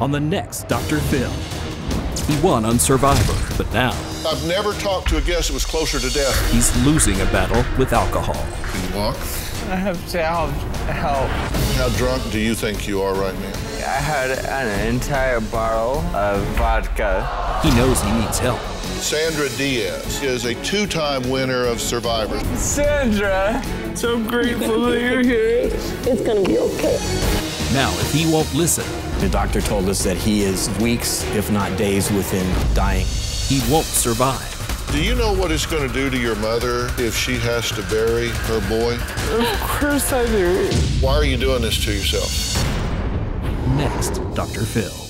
on the next Dr. Phil. He won on Survivor, but now... I've never talked to a guest that was closer to death. He's losing a battle with alcohol. Can you walk? I have to help. How drunk do you think you are right now? I had an entire bottle of vodka. He knows he needs help. Sandra Diaz is a two-time winner of Survivor. Sandra, so grateful that you're here. It's gonna be okay. Now, if he won't listen... The doctor told us that he is weeks, if not days, within dying. He won't survive. Do you know what it's going to do to your mother if she has to bury her boy? Of course I do. Why are you doing this to yourself? Next, Dr. Phil.